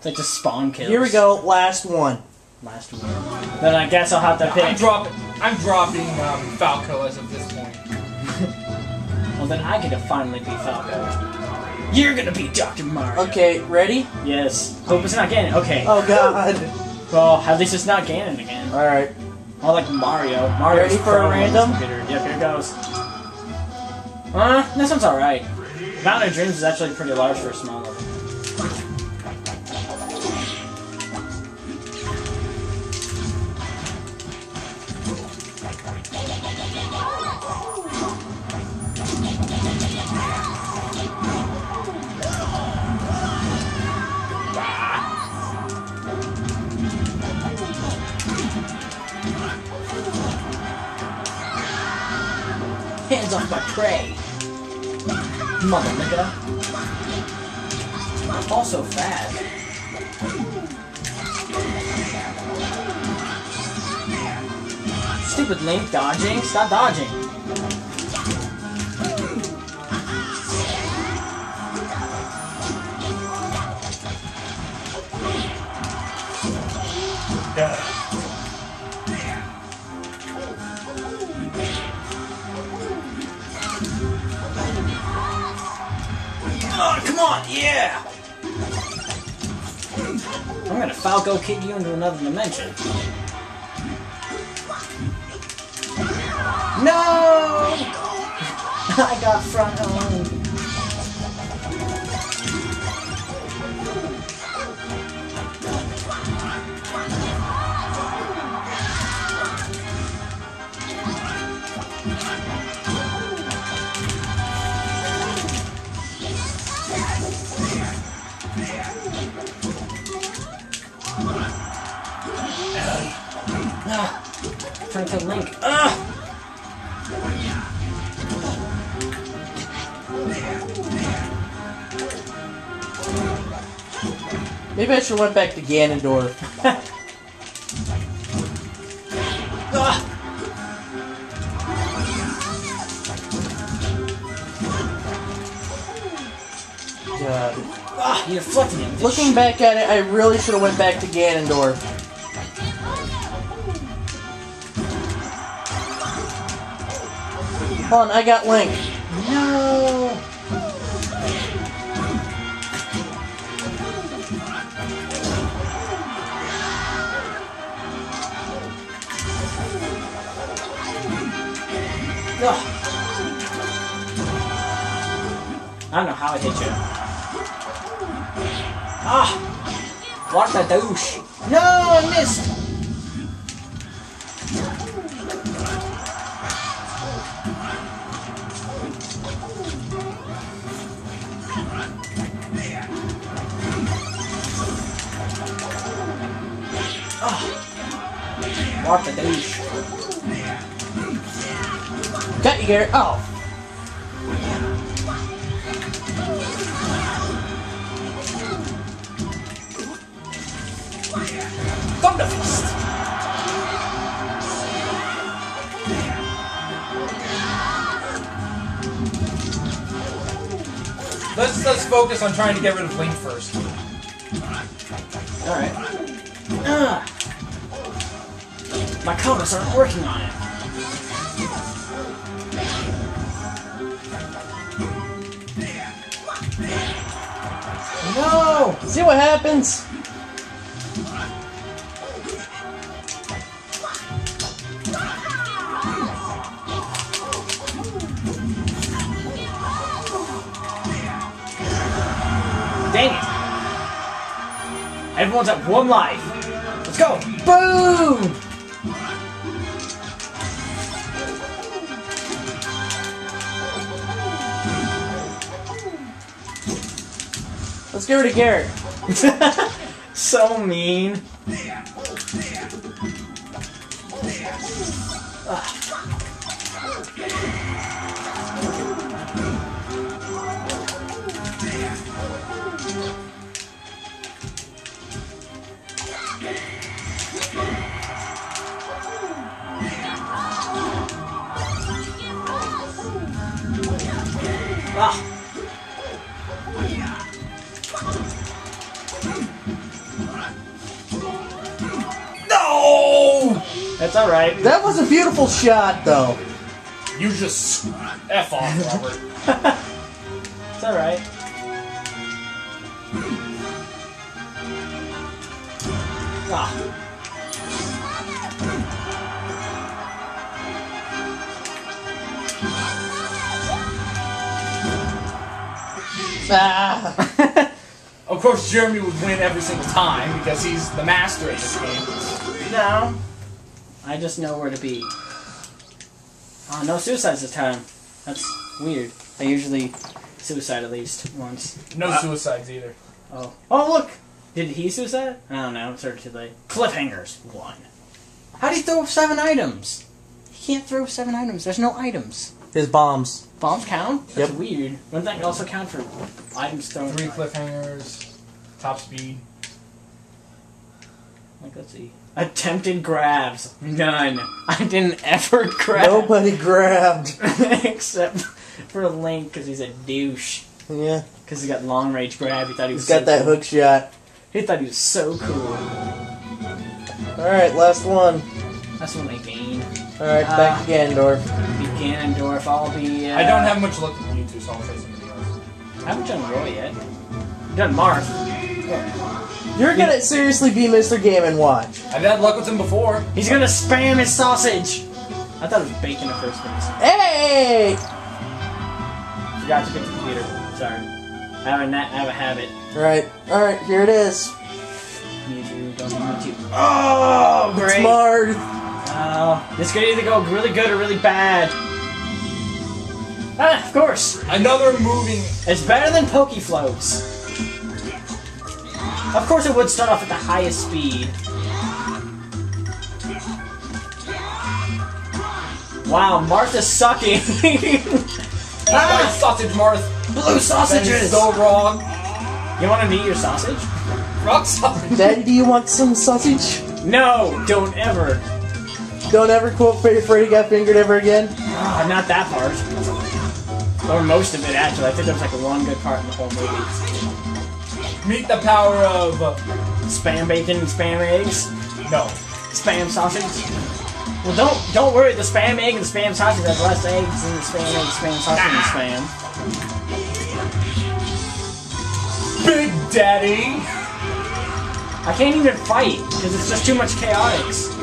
It's like just spawn kills. Here we go, last one. Last one. Then I guess I'll have to pick. I'm dropping Falco as of this point. Well, then I get to finally be Falco. You're gonna be Dr. Mario. Okay, ready? Yes. Hope it's not Ganon. Okay. Oh God. Well, at least it's not Ganon again. All right. More like Mario. Mario. Ready for a random? Yep, here goes. This one's all right. Mountain of Dreams is actually pretty large for a small level. Hands off my prey! Mother nigga! I'm also fat. Stupid Link dodging! Stop dodging! Duh. Oh, come on, yeah! I'm gonna Falco kick you into another dimension. No! I got front owned. Trying to kill Link. Maybe I should went back to Ganondorf. You're deflecting him. Looking back at it, I really should have went back to Ganondorf. Hold on, I got Link. No! Ugh. I don't know how I hit you. Ah! What the douche? No, I missed! What the douche? Got you, Garrett. Oh. Thunder fist. Let's focus on trying to get rid of Link first. All right. My combos aren't working on it. No! See what happens? Dang it! Everyone's at one life. Let's go! Boom! Let's get rid of Garrett. So mean. Ah. That's alright. That was a beautiful shot, though. You just F off, Robert. It's alright. Ah. Ah. Of course, Jeremy would win every single time because he's the master at this game. No. I just know where to be. Oh, no suicides this time. That's weird. I usually suicide at least once. No suicides either. Oh. Oh, look! Did he suicide? I don't know. It's already too late. Cliffhangers. One. How do you throw 7 items? He can't throw 7 items. There's no items. His bombs. Bombs count? That's weird. Wouldn't that also count for items thrown? 3 cliffhangers, top speed. Like, let's see. Attempted grabs. None. I didn't ever grab. Nobody grabbed. Except for Link, because he's a douche. Yeah. Because he got long range grab. He thought he was so cool. He's got that hook shot. He thought he was so cool. Alright, last one. Last one I gained. Alright, back to Ganondorf. Ganondorf, I'll be. I don't have much luck on YouTube, so I'll say something else. I haven't done Roy yet. I've done Marth. Yeah. You're gonna seriously be Mr. Game and Watch. I've had luck with him before. He's gonna spam his sausage. I thought it was bacon at first place. Hey! Forgot to pick the computer. Sorry. I have a habit. Alright, alright, here it is. YouTube, don't YouTube. Oh, great. It's Marth. This could either go really good or really bad. Ah, of course! Another moving... It's better than Pokefloats. Of course it would start off at the highest speed. Wow, Martha's sucking! Ah, sausage, Marth! Blue sausages! So wrong! You want to eat your sausage? Rock sausage! Then do you want some sausage? No! Don't ever! Don't ever quote Freddy Got Fingered ever again? Not that part. Or most of it, actually. I think there's like one good part in the whole movie. Meet the power of... Spam bacon and Spam eggs? No. Spam sausage? Well, don't worry. The Spam egg and the Spam sausage has less eggs than the Spam egg, Spam sausage, and Spam. Big Daddy! I can't even fight, because it's just too much Chaotix.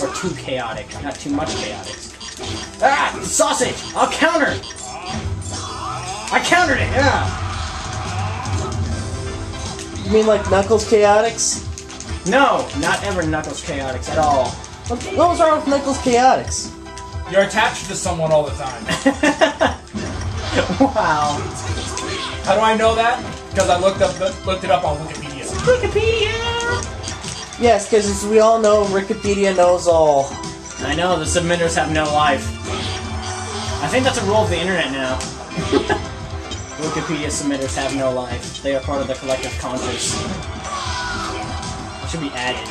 Or too chaotic, not too much chaotic. Ah! Sausage! I'll counter! I countered it, yeah! You mean like Knuckles Chaotix? No, not ever Knuckles Chaotix at all. What was wrong with Knuckles Chaotix? You're attached to someone all the time. Wow. How do I know that? Because I looked it up on Wikipedia. Wikipedia! Yes, because as we all know, Wikipedia knows all. I know, the submitters have no life. I think that's a rule of the internet now. Wikipedia submitters have no life. They are part of the collective conscious. It should be added.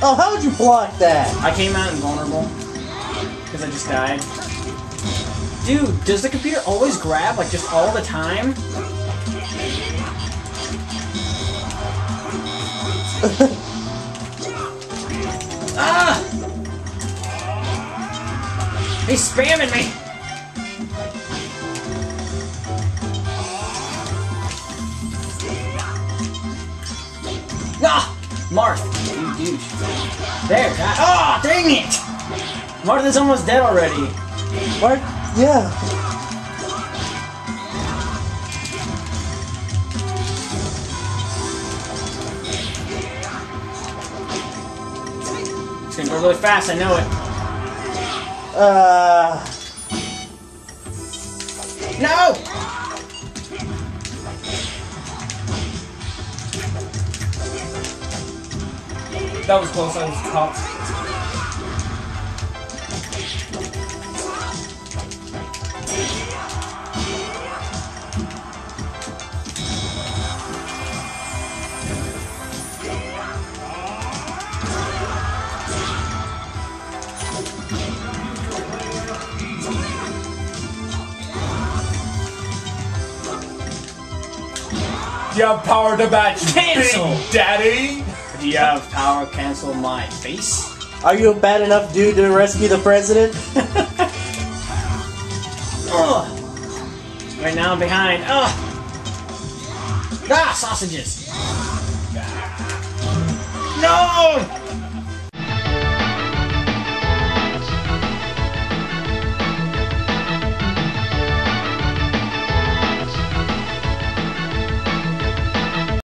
Oh, how would you block that? I came out invulnerable. Because I just died. Dude, does the computer always grab, like, just all the time? Ah! He's spamming me! Ah! Marth! You douche. There, God. Ah, dang it! Marth is almost dead already. Marth? Yeah. It's gonna go really fast, I know it. No! That was close, I was You have power to match. Cancel, Big Daddy. If you have power, cancel my face. Are you a bad enough dude to rescue the president? Right now I'm behind. Ah, sausages! No!